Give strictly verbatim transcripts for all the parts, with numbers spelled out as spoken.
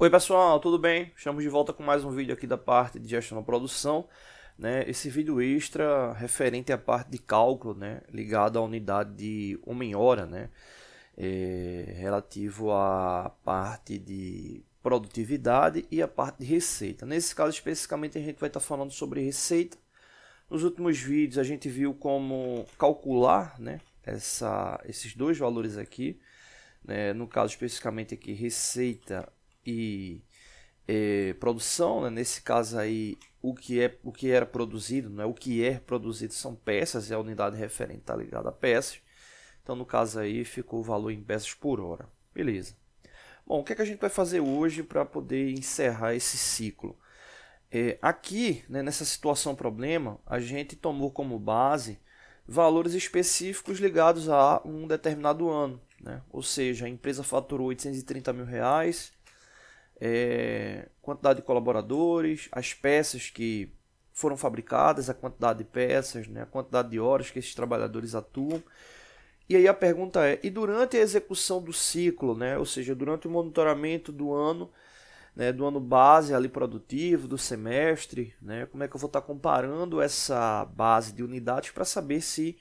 Oi pessoal, tudo bem? Estamos de volta com mais um vídeo aqui da parte de gestão da produção, né? Esse vídeo extra referente à parte de cálculo, né? Ligado à unidade de homem-hora, né? É, relativo à parte de produtividade e à parte de receita. Nesse caso especificamente a gente vai estar falando sobre receita. Nos últimos vídeos a gente viu como calcular, né? Essa, esses dois valores aqui, né? No caso especificamente aqui receita e é, produção, né? Nesse caso aí o que é o que era produzido, não é o que é produzido, são peças, é a unidade referente, tá ligado a peças. Então no caso aí ficou o valor em peças por hora, beleza? Bom, o que é que a gente vai fazer hoje para poder encerrar esse ciclo? É, aqui, né, nessa situação problema, a gente tomou como base valores específicos ligados a um determinado ano, né? Ou seja, a empresa faturou oitocentos e trinta mil reais. É, quantidade de colaboradores, as peças que foram fabricadas, a quantidade de peças, né, a quantidade de horas que esses trabalhadores atuam. E aí a pergunta é, e durante a execução do ciclo, né, ou seja, durante o monitoramento do ano, né, do ano base ali produtivo, do semestre, né, como é que eu vou estar comparando essa base de unidades para saber se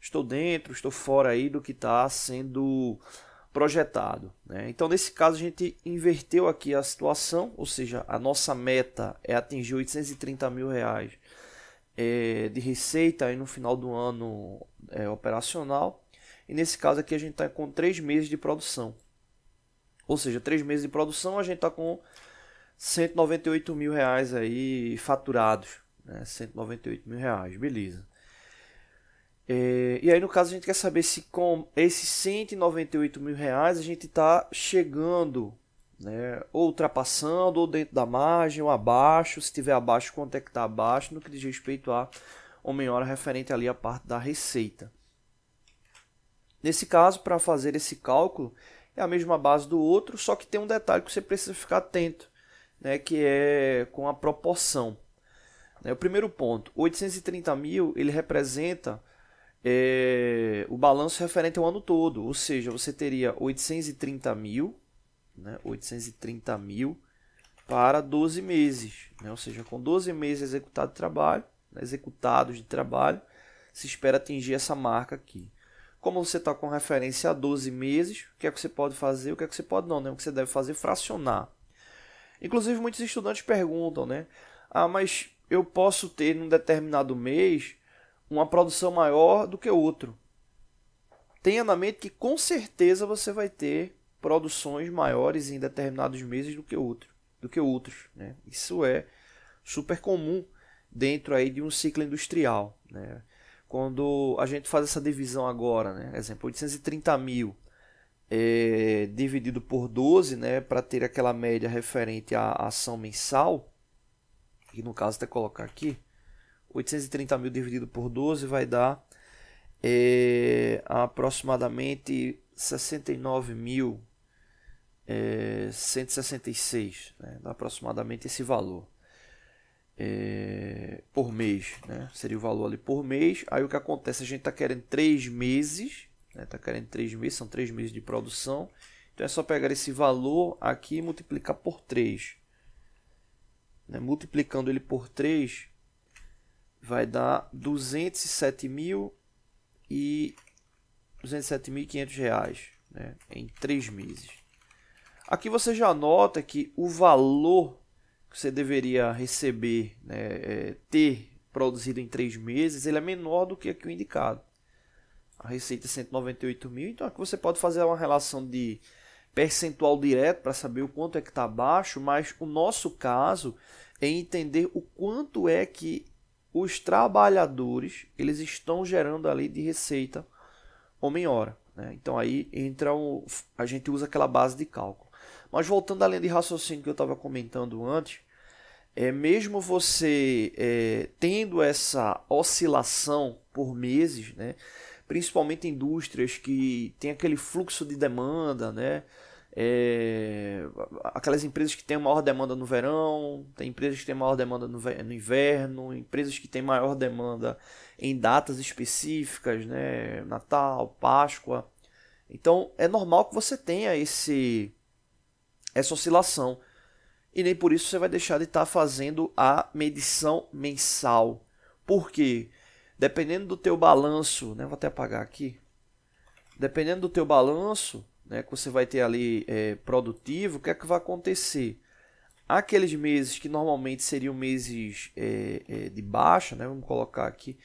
estou dentro, estou fora aí do que está sendo projetado, né? Então nesse caso a gente inverteu aqui a situação, ou seja, a nossa meta é atingir oitocentos e trinta mil reais é, de receita aí no final do ano é, operacional, e nesse caso aqui a gente está com três meses de produção, ou seja, três meses de produção a gente está com cento e noventa e oito mil reais aí faturados, né? cento e noventa e oito mil reais, beleza. É, e aí no caso a gente quer saber se com esses cento e noventa e oito mil reais a gente está chegando, né, ou ultrapassando, ou dentro da margem, ou abaixo. Se estiver abaixo, quanto é que está abaixo no que diz respeito a homem-hora referente ali à parte da receita. Nesse caso, para fazer esse cálculo, é a mesma base do outro, só que tem um detalhe que você precisa ficar atento, né, que é com a proporção, né? O primeiro ponto, oitocentos e trinta mil, ele representa É, o balanço referente ao ano todo, ou seja, você teria oitocentos e trinta mil, né, oitocentos e trinta mil para doze meses, né, ou seja, com doze meses executado de trabalho, né, executados de trabalho, se espera atingir essa marca aqui. Como você está com referência a doze meses, o que é que você pode fazer, o que é que você pode não, né, o que você deve fazer, fracionar. Inclusive muitos estudantes perguntam, né, ah, mas eu posso ter num determinado mês uma produção maior do que outro. Tenha na mente que com certeza você vai ter produções maiores em determinados meses do que outro, do que outros, né? Isso é super comum dentro aí de um ciclo industrial, né? Quando a gente faz essa divisão agora, né? Exemplo, oitocentos e trinta mil é, dividido por doze, né? Para ter aquela média referente à ação mensal, e no caso até colocar aqui, oitocentos e trinta mil dividido por doze vai dar é, aproximadamente sessenta e nove mil cento e sessenta e seis, é, né? Dá aproximadamente esse valor é, por mês, né? Seria o valor ali por mês. Aí o que acontece, a gente está querendo três meses, está querendo três meses, são três meses de produção, então é só pegar esse valor aqui e multiplicar por três, né? Multiplicando ele por três vai dar duzentos e sete mil e quinhentos reais, né, em três meses. Aqui você já nota que o valor que você deveria receber, né, é, ter produzido em três meses, ele é menor do que aqui o indicado. A receita é cento e noventa e oito mil, então aqui você pode fazer uma relação de percentual direto para saber o quanto é que está abaixo, mas o nosso caso é entender o quanto é que os trabalhadores eles estão gerando ali de receita homem-hora, né? Então aí entra o, a gente usa aquela base de cálculo. Mas voltando à linha de raciocínio que eu estava comentando antes, é, mesmo você é, tendo essa oscilação por meses, né, principalmente indústrias que tem aquele fluxo de demanda, né, é, aquelas empresas que têm maior demanda no verão, tem empresas que têm maior demanda no, no inverno, empresas que têm maior demanda em datas específicas, né? Natal, Páscoa. Então é normal que você tenha esse, essa oscilação, e nem por isso você vai deixar de estar tá fazendo a medição mensal. Por quê? Dependendo do teu balanço, né, vou até apagar aqui, dependendo do teu balanço, né, que você vai ter ali é, produtivo, o que é que vai acontecer? Aqueles meses que normalmente seriam meses é, é, de baixa, né, vamos colocar aqui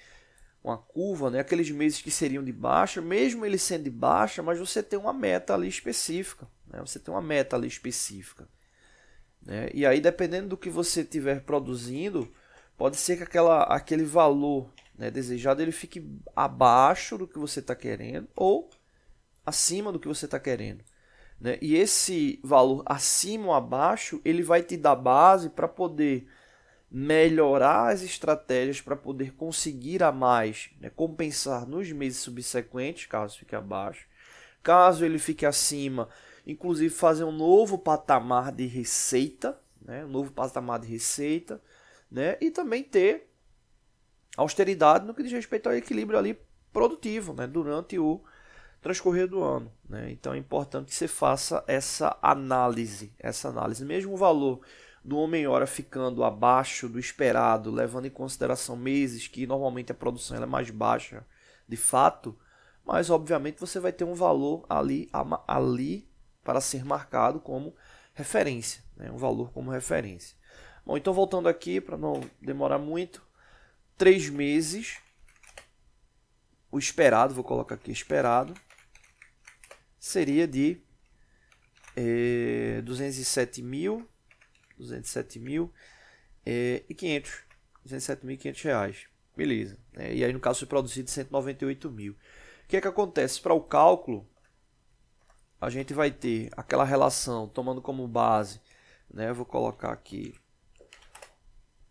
uma curva, né, aqueles meses que seriam de baixa, mesmo ele sendo de baixa, mas você tem uma meta ali específica, né, você tem uma meta ali específica, né, e aí dependendo do que você estiver produzindo, pode ser que aquela, aquele valor, né, desejado ele fique abaixo do que você está querendo ou acima do que você está querendo, né? E esse valor acima ou abaixo ele vai te dar base para poder melhorar as estratégias, para poder conseguir a mais, né? Compensar nos meses subsequentes caso fique abaixo, caso ele fique acima, inclusive fazer um novo patamar de receita, né? um novo patamar de receita, né? E também ter austeridade no que diz respeito ao equilíbrio ali produtivo, né, durante o transcorrer do ano, né? Então é importante que você faça essa análise, essa análise. Mesmo o valor do homem-hora ficando abaixo do esperado, levando em consideração meses que normalmente a produção ela é mais baixa de fato, mas obviamente você vai ter um valor ali, ali para ser marcado como referência, né? Um valor como referência. Bom, então voltando aqui para não demorar muito, três meses, o esperado, vou colocar aqui esperado, seria de é, duzentos e sete mil, duzentos e sete mil é, e quinhentos, duzentos e sete mil e quinhentos reais, beleza. É, e aí no caso foi produzido cento e noventa e oito mil. O que é que acontece? Para o cálculo, a gente vai ter aquela relação, tomando como base, né, eu vou colocar aqui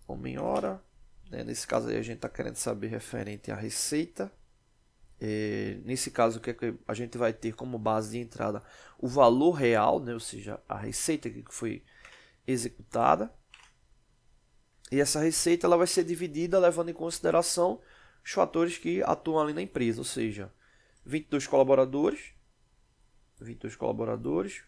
homem-hora. Nesse caso aí a gente está querendo saber referente à receita. É, nesse caso que a gente vai ter como base de entrada o valor real, né? Ou seja, a receita que foi executada. E essa receita ela vai ser dividida levando em consideração os fatores que atuam ali na empresa. Ou seja, vinte e dois colaboradores, vinte e dois colaboradores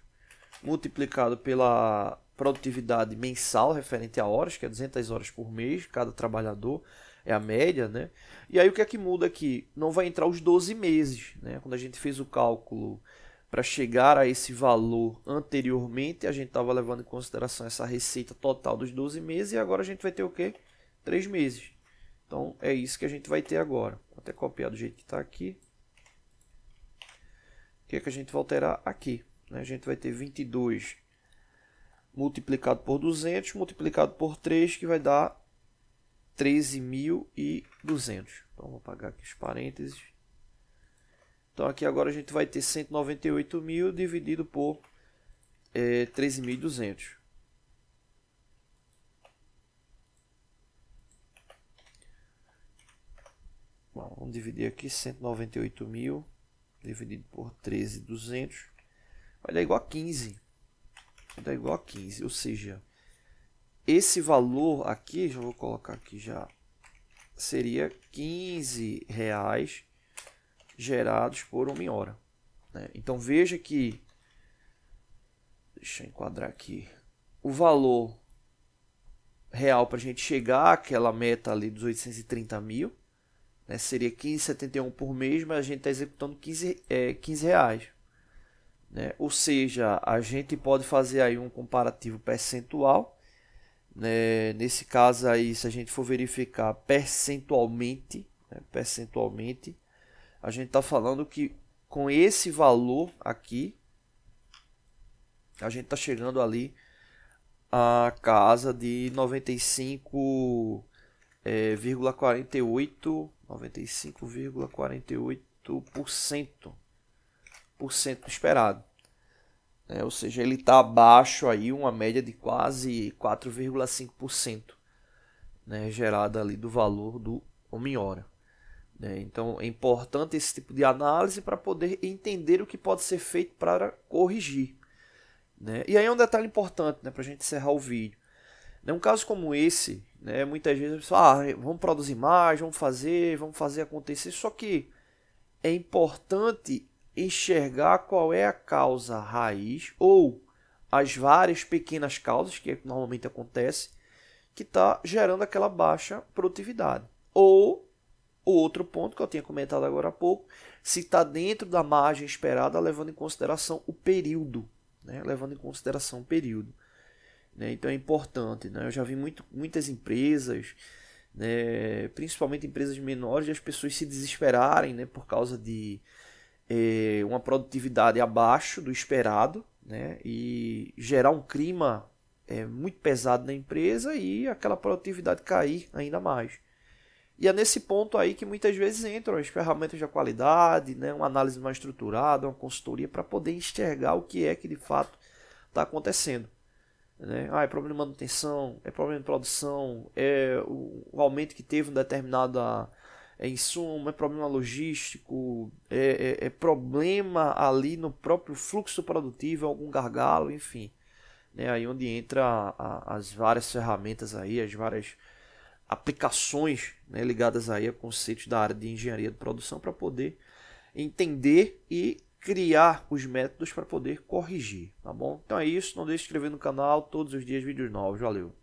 multiplicado pela produtividade mensal referente a horas, que é duzentas horas por mês, cada trabalhador é a média, né? E aí o que é que muda aqui? Não vai entrar os doze meses, né? Quando a gente fez o cálculo para chegar a esse valor anteriormente, a gente estava levando em consideração essa receita total dos doze meses, e agora a gente vai ter o quê? três meses. Então é isso que a gente vai ter agora. Vou até copiar do jeito que está aqui. O que é que a gente vai alterar aqui? A gente vai ter vinte e dois multiplicado por duzentos, multiplicado por três, que vai dar treze mil e duzentos. Então, vou apagar aqui os parênteses. Então, aqui agora a gente vai ter cento e noventa e oito mil dividido por é, treze mil e duzentos. Bom, vamos dividir aqui cento e noventa e oito mil dividido por treze mil e duzentos. Vai dar igual a quinze. Vai dar igual a quinze, ou seja, esse valor aqui, já vou colocar aqui já, seria quinze reais gerados por homem-hora, né? Então veja que, deixa eu enquadrar aqui, o valor real para a gente chegar àquela meta ali dos oitocentos e trinta mil, né, seria quinze reais e setenta e um centavos por mês, mas a gente está executando quinze, é, quinze reais. Né? Ou seja, a gente pode fazer aí um comparativo percentual, né? Nesse caso aí, se a gente for verificar percentualmente, né? percentualmente a gente está falando que com esse valor aqui, a gente está chegando ali a casa de noventa e cinco vírgula quarenta e oito por cento, é, noventa e cinco vírgula quarenta e oito por cento. Do esperado, é, ou seja, ele está abaixo aí uma média de quase quatro vírgula cinco por cento, né, gerada ali do valor do homem-hora, né? Então é importante esse tipo de análise para poder entender o que pode ser feito para corrigir, né? E aí é um detalhe importante, né, para a gente encerrar o vídeo, né, um caso como esse, né, muitas vezes a pessoa, ah, vamos produzir mais, vamos fazer, vamos fazer acontecer, só que é importante enxergar qual é a causa raiz ou as várias pequenas causas que normalmente acontece, que está gerando aquela baixa produtividade. Ou o outro ponto que eu tinha comentado agora há pouco, se está dentro da margem esperada, levando em consideração o período, né? Levando em consideração o período. Né? Então é importante, né? Eu já vi muito, muitas empresas, né? Principalmente empresas menores, as pessoas se desesperarem, né? Por causa de é, uma produtividade abaixo do esperado, né? E gerar um clima é, muito pesado na empresa e aquela produtividade cair ainda mais. E é nesse ponto aí que muitas vezes entram as ferramentas de qualidade, né? Uma análise mais estruturada, uma consultoria para poder enxergar o que é que de fato está acontecendo. Né? Ah, é problema de manutenção, é problema de produção, é o, o aumento que teve um determinado é, insumo, é problema logístico, é, é, é problema ali no próprio fluxo produtivo, algum gargalo, enfim. Né? Aí onde entra a, a, as várias ferramentas aí, as várias aplicações, né, ligadas aí a conceitos da área de engenharia de produção para poder entender e criar os métodos para poder corrigir, tá bom? Então é isso, não deixe de se inscrever no canal, todos os dias vídeos novos, valeu!